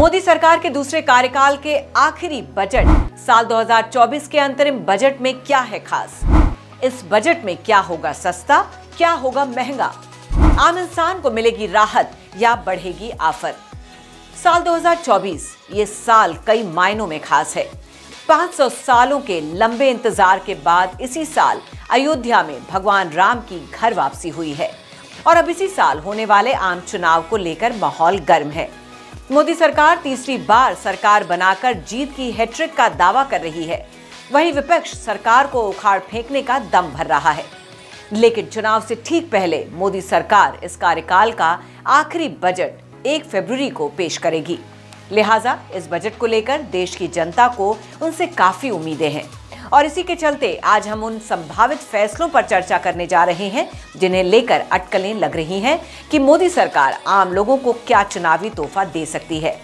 मोदी सरकार के दूसरे कार्यकाल के आखिरी बजट साल 2024 के अंतरिम बजट में क्या है खास? इस बजट में क्या होगा सस्ता, क्या होगा महंगा? आम इंसान को मिलेगी राहत या बढ़ेगी आफत? साल 2024 ये साल कई मायनों में खास है। 500 सालों के लंबे इंतजार के बाद इसी साल अयोध्या में भगवान राम की घर वापसी हुई है और अब इसी साल होने वाले आम चुनाव को लेकर माहौल गर्म है। मोदी सरकार तीसरी बार सरकार बनाकर जीत की हैट्रिक का दावा कर रही है, वहीं विपक्ष सरकार को उखाड़ फेंकने का दम भर रहा है। लेकिन चुनाव से ठीक पहले मोदी सरकार इस कार्यकाल का आखिरी बजट 1 फरवरी को पेश करेगी, लिहाजा इस बजट को लेकर देश की जनता को उनसे काफी उम्मीदें हैं और इसी के चलते आज हम उन संभावित फैसलों पर चर्चा करने जा रहे हैं जिन्हें लेकर अटकलें लग रही हैं कि मोदी सरकार आम लोगों को क्या चुनावी तोहफा दे सकती है।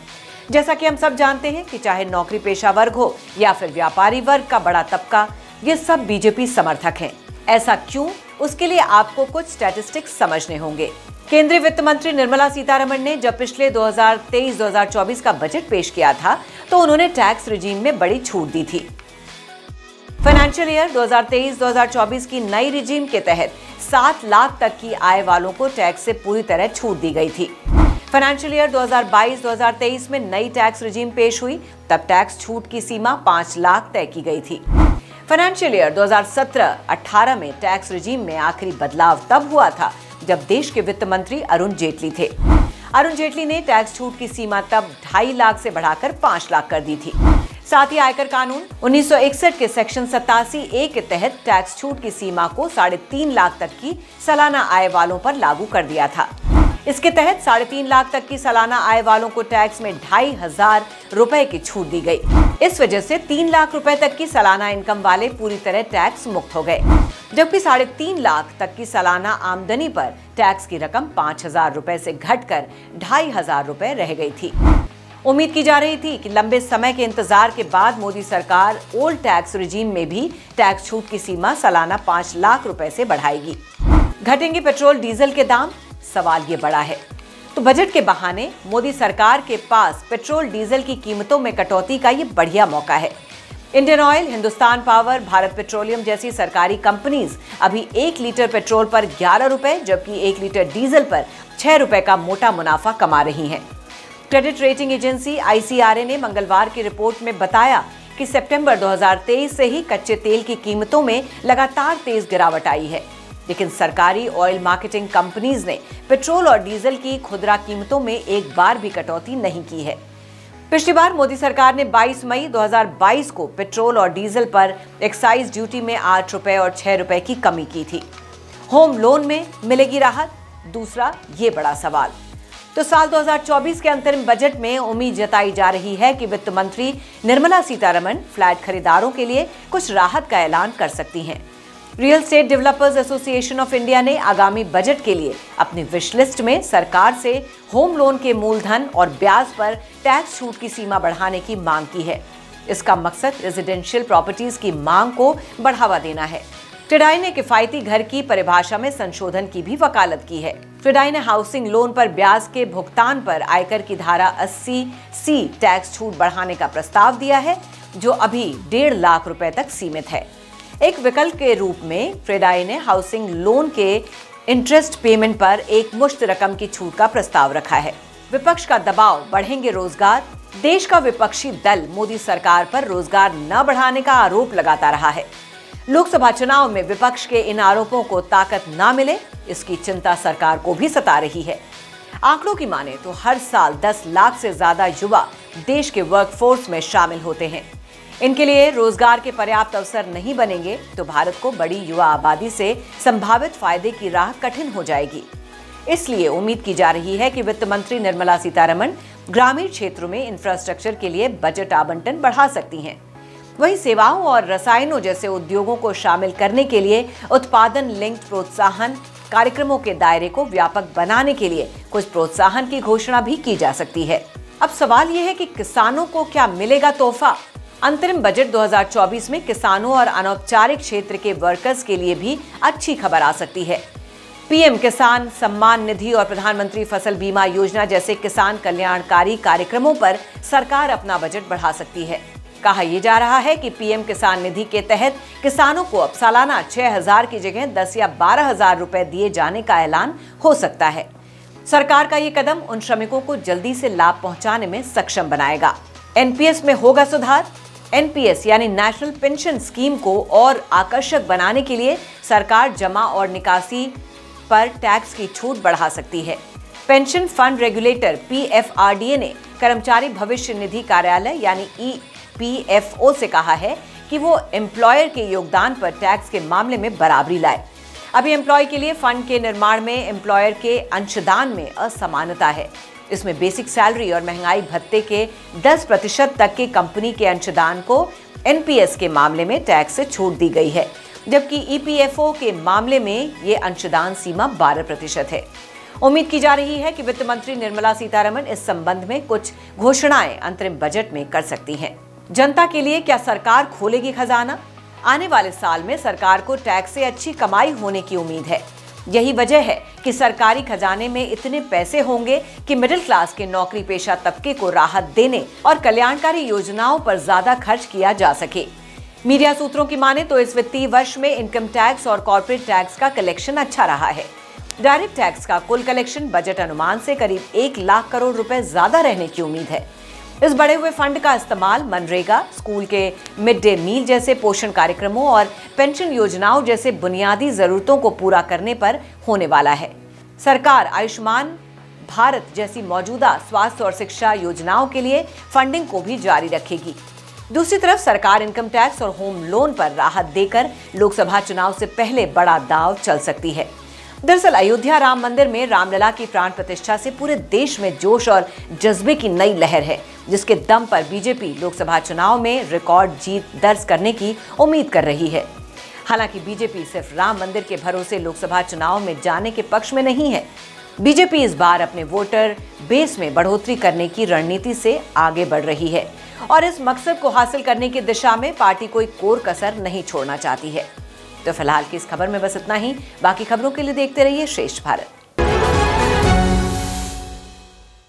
जैसा कि हम सब जानते हैं कि चाहे नौकरी पेशा वर्ग हो या फिर व्यापारी वर्ग का बड़ा तबका, ये सब बीजेपी समर्थक हैं। ऐसा क्यों, उसके लिए आपको कुछ स्टैटिस्टिक्स समझने होंगे। केंद्रीय वित्त मंत्री निर्मला सीतारमन ने जब पिछले 2023-2024 का बजट पेश किया था तो उन्होंने टैक्स रिजीम में बड़ी छूट दी थी। फाइनेंशियल ईयर 2023-2024 की नई रिजीम के तहत 7 लाख तक की आय वालों को टैक्स से पूरी तरह छूट दी गई थी। फाइनेंशियल ईयर 2022-2023 में नई टैक्स रिजीम पेश हुई, तब टैक्स छूट की सीमा 5 लाख तय की गई थी। फाइनेंशियल ईयर 2017-18 में टैक्स रिजीम में आखिरी बदलाव तब हुआ था जब देश के वित्त मंत्री अरुण जेटली थे। अरुण जेटली ने टैक्स छूट की सीमा तब 2.5 लाख से बढ़ाकर 5 लाख कर दी थी। साथ ही आयकर कानून 1961 के सेक्शन 87A के तहत टैक्स छूट की सीमा को 3.5 लाख तक की सालाना आय वालों पर लागू कर दिया था। इसके तहत 3.5 लाख तक की सालाना आय वालों को टैक्स में 2,500 रुपए की छूट दी गई। इस वजह से 3 लाख रुपए तक की सालाना इनकम वाले पूरी तरह टैक्स मुक्त हो गए, जबकि 3.5 लाख तक की सालाना आमदनी पर टैक्स की रकम 5,000 रुपए से घटकर 2,500 रुपए रह गई थी। उम्मीद की जा रही थी कि लंबे समय के इंतजार के बाद मोदी सरकार ओल्ड टैक्स रिजीम में भी टैक्स छूट की सीमा सालाना 5 लाख रुपए से बढ़ाएगी। घटेंगे पेट्रोल डीजल के दाम, सवाल ये बड़ा है। तो बजट के बहाने मोदी सरकार के पास पेट्रोल डीजल की कीमतों में कटौती का ये बढ़िया मौका है। Indian oil, Hindustan power, Bharat petroleum जैसी सरकारी कंपनीज अभी 1 लीटर पेट्रोल पर 11 रुपए जबकि 1 लीटर डीजल पर 6 रुपए का मोटा मुनाफा कमा रही है। क्रेडिट रेटिंग एजेंसी आईसीआरए ने मंगलवार की रिपोर्ट में बताया कि सितंबर 2023 से ही कच्चे तेल की कीमतों में लगातार तेज गिरावट आई है, लेकिन सरकारी ऑयल मार्केटिंग कंपनीज ने पेट्रोल और डीजल की खुदरा कीमतों में एक बार भी कटौती नहीं की है। पिछली बार मोदी सरकार ने 22 मई 2022 को पेट्रोल और डीजल पर एक्साइज ड्यूटी में 8 रुपए और 6 रुपए की कमी की थी। होम लोन में मिलेगी राहत, दूसरा ये बड़ा सवाल। तो साल 2024 के अंतरिम बजट में उम्मीद जताई जा रही है कि वित्त मंत्री निर्मला सीतारमन फ्लैट खरीदारों के लिए कुछ राहत का ऐलान कर सकती हैं। Real estate developers association of India ने आगामी बजट के लिए अपनी विश लिस्ट में सरकार से होम लोन के मूलधन और ब्याज पर टैक्स छूट की सीमा बढ़ाने की मांग की है। इसका मकसद रेजिडेंशियल प्रॉपर्टीज की मांग को बढ़ावा देना है। फ्रेडाई ने किफायती घर की परिभाषा में संशोधन की भी वकालत की है। फ्रेडाई ने हाउसिंग लोन पर ब्याज के भुगतान पर आयकर की धारा 80C टैक्स छूट बढ़ाने का प्रस्ताव दिया है, जो अभी 1.5 लाख रुपए तक सीमित है। एक विकल्प के रूप में फ्रेडाई ने हाउसिंग लोन के इंटरेस्ट पेमेंट पर एक मुश्त रकम की छूट का प्रस्ताव रखा है। विपक्ष का दबाव, बढ़ेंगे रोजगार। देश का विपक्षी दल मोदी सरकार पर रोजगार न बढ़ाने का आरोप लगाता रहा है। लोकसभा चुनाव में विपक्ष के इन आरोपों को ताकत ना मिले, इसकी चिंता सरकार को भी सता रही है। आंकड़ों की माने तो हर साल 10 लाख से ज्यादा युवा देश के वर्कफोर्स में शामिल होते हैं। इनके लिए रोजगार के पर्याप्त अवसर नहीं बनेंगे तो भारत को बड़ी युवा आबादी से संभावित फायदे की राह कठिन हो जाएगी। इसलिए उम्मीद की जा रही है कि वित्त मंत्री निर्मला सीतारमन ग्रामीण क्षेत्रों में इंफ्रास्ट्रक्चर के लिए बजट आवंटन बढ़ा सकती हैं। वहीं सेवाओं और रसायनों जैसे उद्योगों को शामिल करने के लिए उत्पादन लिंक प्रोत्साहन कार्यक्रमों के दायरे को व्यापक बनाने के लिए कुछ प्रोत्साहन की घोषणा भी की जा सकती है। अब सवाल यह है कि किसानों को क्या मिलेगा तोहफा? अंतरिम बजट 2024 में किसानों और अनौपचारिक क्षेत्र के वर्कर्स के लिए भी अच्छी खबर आ सकती है। पीएम किसान सम्मान निधि और प्रधानमंत्री फसल बीमा योजना जैसे किसान कल्याणकारी कार्यक्रमों पर सरकार अपना बजट बढ़ा सकती है। कहा यह जा रहा है कि पीएम किसान निधि के तहत किसानों को अब सालाना 6,000 की जगह 10 या 12,000 रुपए दिए जाने का ऐलान हो सकता है। सरकार का ये कदम उन श्रमिकों को जल्दी से लाभ पहुंचाने में सक्षम बनाएगा। एनपीएस में होगा सुधार। एनपीएस यानी नेशनल पेंशन स्कीम को और आकर्षक बनाने के लिए सरकार जमा और निकासी पर टैक्स की छूट बढ़ा सकती है। पेंशन फंड रेगुलेटर पीएफआरडीए ने कर्मचारी भविष्य निधि कार्यालय यानी ईपीएफओ से कहा है कि वो एम्प्लॉयर के योगदान पर टैक्स के मामले में बराबरी लाए। अभी एम्प्लॉय के लिए फंड के निर्माण में एम्प्लॉयर के अंशदान में असमानता है। इसमें बेसिक सैलरी और महंगाई भत्ते के 10% तक के कंपनी के अंशदान को एनपीएस के मामले में टैक्स से छूट दी गई है, जबकि ईपीएफओ के मामले में ये अंशदान सीमा 12% है। उम्मीद की जा रही है कि वित्त मंत्री निर्मला सीतारमन इस संबंध में कुछ घोषणाएं अंतरिम बजट में कर सकती हैं। जनता के लिए क्या सरकार खोलेगी खजाना? आने वाले साल में सरकार को टैक्स से अच्छी कमाई होने की उम्मीद है। यही वजह है कि सरकारी खजाने में इतने पैसे होंगे कि मिडिल क्लास के नौकरी पेशा तबके को राहत देने और कल्याणकारी योजनाओं पर ज्यादा खर्च किया जा सके। मीडिया सूत्रों की माने तो इस वित्तीय वर्ष में इनकम टैक्स और कॉर्पोरेट टैक्स का कलेक्शन अच्छा रहा है। डायरेक्ट टैक्स का कुल कलेक्शन बजट अनुमान से करीब 1 लाख करोड़ रुपए ज्यादा रहने की उम्मीद है। इस बढ़े हुए फंड का इस्तेमाल मनरेगा, स्कूल के मिड डे मील जैसे पोषण कार्यक्रमों और पेंशन योजनाओं जैसे बुनियादी जरूरतों को पूरा करने पर होने वाला है। सरकार आयुष्मान भारत जैसी मौजूदा स्वास्थ्य और शिक्षा योजनाओं के लिए फंडिंग को भी जारी रखेगी। दूसरी तरफ सरकार इनकम टैक्स और होम लोन पर राहत देकर लोकसभा चुनाव से पहले बड़ा दांव चल सकती है। दरअसल अयोध्या राम मंदिर में रामलला की प्राण प्रतिष्ठा से पूरे देश में जोश और जज्बे की नई लहर है, जिसके दम पर बीजेपी लोकसभा चुनाव में रिकॉर्ड जीत दर्ज करने की उम्मीद कर रही है। हालांकि बीजेपी सिर्फ राम मंदिर के भरोसे लोकसभा चुनाव में जाने के पक्ष में नहीं है। बीजेपी इस बार अपने वोटर बेस में बढ़ोतरी करने की रणनीति से आगे बढ़ रही है और इस मकसद को हासिल करने की दिशा में पार्टी कोई कोर कसर नहीं छोड़ना चाहती है। तो फिलहाल की इस खबर में बस इतना ही। बाकी खबरों के लिए देखते रहिए श्रेष्ठ भारत।